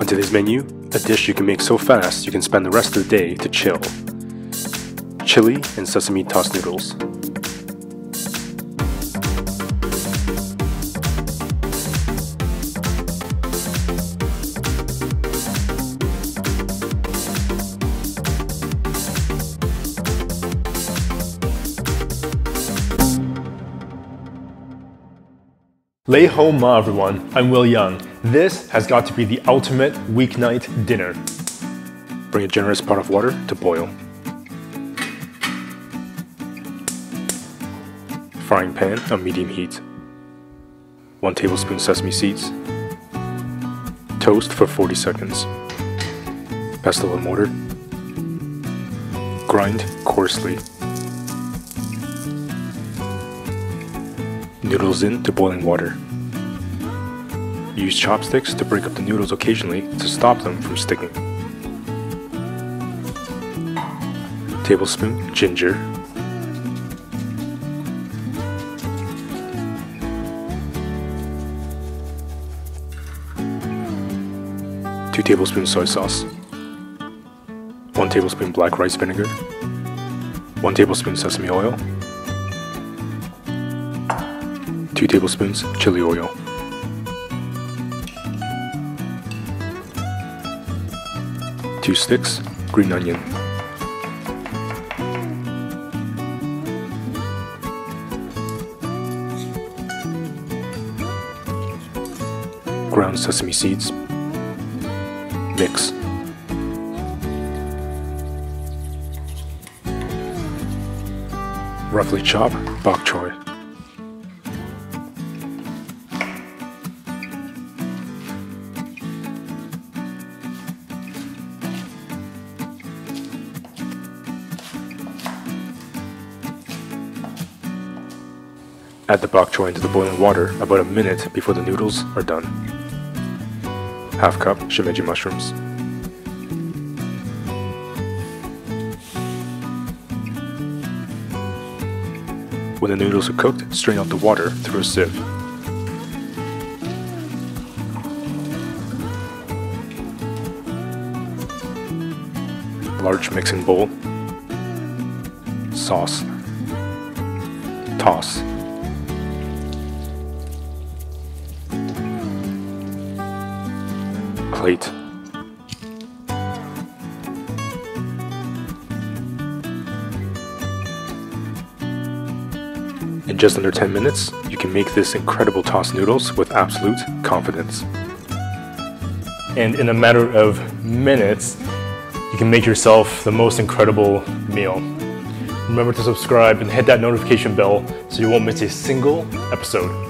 On today's menu, a dish you can make so fast you can spend the rest of the day to chill. Chili and sesame tossed noodles. Lay ho ma, everyone. I'm Will Young. This has got to be the ultimate weeknight dinner. Bring a generous pot of water to boil. Frying pan on medium heat. 1 tablespoon sesame seeds. Toast for 40 seconds. Pestle and mortar. Grind coarsely. Noodles into boiling water. Use chopsticks to break up the noodles occasionally to stop them from sticking. Tablespoon ginger. Two tablespoons soy sauce. 1 tablespoon black rice vinegar. 1 tablespoon sesame oil. 2 tablespoons chili oil. Two sticks green onion. Ground sesame seeds. Mix. Roughly chop bok choy. Add the bok choy into the boiling water about a minute before the noodles are done. Half cup shimeji mushrooms. when the noodles are cooked, strain out the water through a sieve. Large mixing bowl. Sauce. Toss. Plate. In just under 10 minutes, you can make this incredible tossed noodles with absolute confidence. And in a matter of minutes, you can make yourself the most incredible meal. Remember to subscribe and hit that notification bell so you won't miss a single episode.